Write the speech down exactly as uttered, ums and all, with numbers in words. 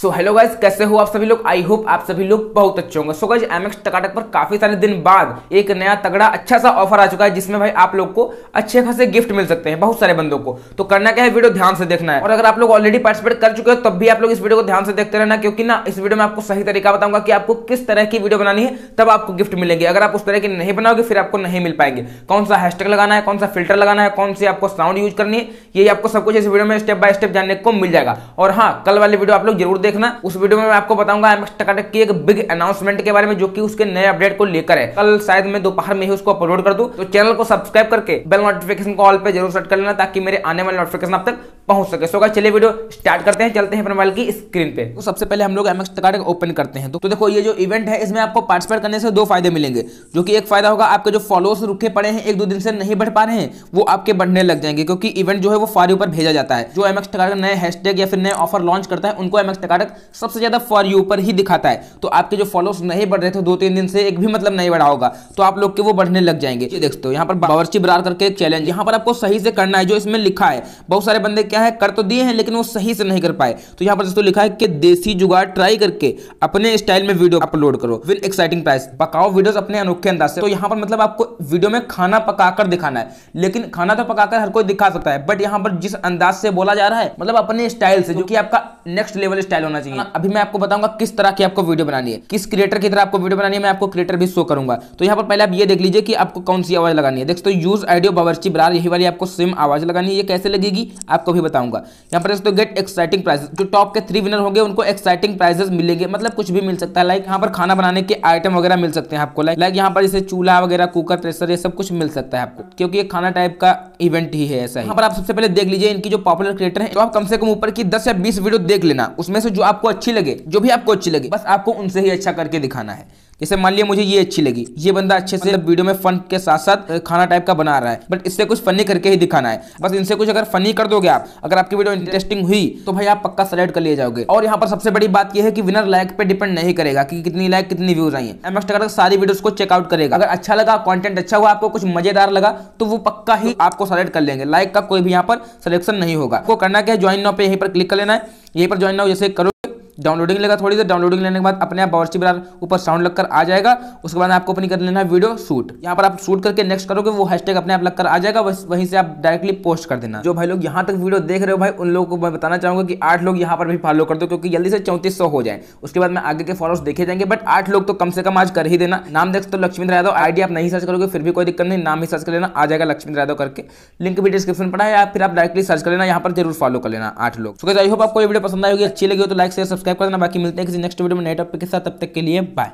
So hello guys, कैसे हो आप सभी लोग। आई होप आप सभी लोग बहुत अच्छे होंगे। सो गाइज, एमएक्स टिकटॉक पर काफी सारे दिन बाद एक नया तगड़ा अच्छा सा ऑफर आ चुका है जिसमें भाई आप लोग को अच्छे खासे गिफ्ट मिल सकते हैं बहुत सारे बंदों को। तो करना क्या है, वीडियो ध्यान से देखना है। और अगर आप लोग ऑलरेडी पार्टिसिपेट कर चुके हो तब भी आप लोग इस वीडियो को ध्यान से देखते रहना, क्योंकि ना इस वीडियो में आपको सही तरीका बताऊंगा कि आपको किस तरह की वीडियो बनानी है तब आपको गिफ्ट मिलेंगे। अगर आप उस तरह की नहीं बनाओगे फिर आपको नहीं मिल पाएंगे। कौन सा हैशटैग लगाना है, कौन सा फिल्टर लगाना है, कौन सी आपको साउंड यूज करनी है, ये आपको सब कुछ इस वीडियो में स्टेप बाय स्टेप जानने को मिल जाएगा। और हाँ, कल वाली वीडियो आप लोग जरूर देखना। उस वीडियो में मैं आपको बताऊंगा एमएक्स टिकटॉक की एक बिग अनाउंसमेंट के बारे में जो कि उसके नए अपडेट को लेकर है। कल शायद मैं दोपहर में ही उसको अपलोड कर दूं। तो चैनल को सब्सक्राइब करके बेल नोटिफिकेशन को ऑल पे जरूर सेट कर लेना ताकि मेरे आने वाले नोटिफिकेशन आप तक पहुंच सके। सो गाइस चलिए वीडियो स्टार्ट करते हैं, चलते हैं अपने मोबाइल की स्क्रीन पे। तो सबसे पहले हम लोग एमएक्स टिकटॉक ओपन करते हैं। तो देखो ये जो इवेंट है इसमें आपको पार्टिसिपेट करने से दो फायदे मिलेंगे, जो कि एक फायदा होगा आपके जो फॉलोअर्स रुके पड़े हैं एक दो दिन से नहीं बढ़ पा रहे हैं वो आपके बढ़ने लग जाएंगे, क्योंकि इवेंट जो है वो फॉर यू पर भेजा जाता है। जो एमएक्स टिकटॉक नए हैशटैग या फिर नए ऑफर लॉन्च करता है उनको एमएक्स टिकटॉक सबसे ज्यादा फॉर यू पर ही दिखाता है। तो आपके जो फॉलोअर्स नहीं बढ़ रहे थे दो तीन दिन से एक भी मतलब नहीं बढ़ा होगा तो आप लोग के वो बढ़ने लग जाएंगे। ये देखते हो यहाँ पर बावर्ची बरार करके एक चैलेंज, यहाँ पर आपको सही से करना है जो इसमें लिखा है। बहुत सारे बंदे क्या है कर तो दिए हैं लेकिन वो सही से नहीं कर पाए। तो यहाँ पर दोस्तों लिखा है कि देसी जुगाड़ ट्राई करके अपने स्टाइल में वीडियो अपलोड करो विद एक्साइटिंग प्राइस, पकाओ वीडियोस अपने अनोखे अंदाज से। तो यहाँ पर मतलब आपको वीडियो में खाना पकाकर दिखाना है, लेकिन खाना तो पकाकर हर कोई दिखा सकता है बट यहाँ पर जिस अंदाज से बोला जा रहा है मतलब अपने स्टाइल से, जो कि आपका नेक्स्ट लेवल स्टाइल होना चाहिए। अभी मैं आपको बताऊंगा किस तरह की आपको वीडियो बनानी है, किस क्रिएटर की तरह आपको वीडियो बनानी है, मैं आपको क्रिएटर भी शो करूंगा। तो यहाँ पर पहले आप ये देख लीजिए कि आपको कौन सी आवाज लगानी है। दोस्तों यूज ऑडियो बावर्ची बरार, यही वाली आपको सेम आवाज लगानी है। ये कैसे लगेगी आपको भी बताऊंगा। यहाँ पर दोस्तों गेट एक्साइटिंग प्राइजेस, जो टॉप के थ्री विनर होंगे उनको एक्साइटिंग प्राइजेस मिलेंगे। मतलब कुछ भी मिल सकता है, लाइक यहाँ पर खाना बनाने के आइटम वगैरह मिल सकते हैं आपको, लाइक लाइक यहाँ पर जैसे चूल्हा वगैरह कुकर प्रेशर ये सब कुछ मिल सकता है आपको, क्योंकि ये खाना टाइप का इवेंट ही है ऐसा ही। यहाँ पर आप सबसे पहले देख लीजिए इनकी जो पॉपुलर क्रिएटर है तो आप कम से कम ऊपर की दस या बीस वीडियो देख लेना, उसमें से जो आपको अच्छी लगे जो भी आपको अच्छी लगे बस आपको उनसे ही अच्छा करके दिखाना है। जैसे मान लिया मुझे ये अच्छी लगी, ये बंदा अच्छे से वीडियो में फन के साथ साथ खाना टाइप का बना रहा है बट इससे कुछ फनी करके ही दिखाना है। बस इनसे कुछ अगर फनी कर दोगे आप, अगर आपकी वीडियो इंटरेस्टिंग हुई तो भाई आप पक्का सेलेक्ट कर लिए जाओगे। और यहाँ पर सबसे बड़ी बात यह है कि विनर लाइक पे डिपेंड नहीं करेगा कि कितनी लाइक कितनी व्यूज आई है। एमएक्स टिकटॉक सारी वीडियोस को चेकआउट करेगा, अगर अच्छा लगा कॉन्टेंट अच्छा हुआ आपको कुछ मजेदार लगा तो वो पक्का ही आपको सेलेक्ट कर लेंगे। लाइक का कोई भी यहाँ पर सिलेक्शन नहीं होगा। आपको करना क्या है, ज्वाइन नाउ पे यहीं पर क्लिक कर लेना है। यहीं पर ज्वाइन नाउ जैसे करो, डाउनलोडिंग लेगा थोड़ी देर, डाउनलोडिंग लेने के बाद अपने आप बावर्ची बरार ऊपर साउंड लगकर आ जाएगा। उसके बाद आपको अपनी कर लेना है वीडियो शूट। यहाँ पर आप शूट करके नेक्स्ट करोगे वो हैशटैग अपने आप लगकर आ जाएगा, बस वहीं से आप डायरेक्टली पोस्ट कर देना। जो भाई लोग यहाँ तक वीडियो देख रहे हो भाई उन लोगों को मैं बताना चाहूंगा कि आठ लोग यहाँ पर भी फॉलो कर दो, क्योंकि जल्दी से चौंतीस सौ हो जाए। उसके बाद में आगे के फॉलोअर्स देखे जाएंगे बट आठ लोग तो कम से कम आज कर ही देना। नाम देख तो लक्ष्मीधर यादव, आईडी आप नहीं सर्च करोगे फिर भी कोई दिक्कत नहीं, नाम ही सर्च कर लेना आ जाएगा लक्ष्मीधर यादव करके। लिंक भी डिस्क्रिप्शन पड़ा है या फिर आप डायरेक्टली सर्च कर लेना, यहाँ पर जरूर फॉलो कर लेना आठ लोग। सो गाइस आई होप आपको ये वीडियो पसंद आई होगी, अच्छी लगी हो तो लाइक शेयर सब्सक्राइब करना। बाकी मिलते हैं किसी नेक्स्ट वीडियो में नए टॉपिक के साथ, तब तक के लिए बाय।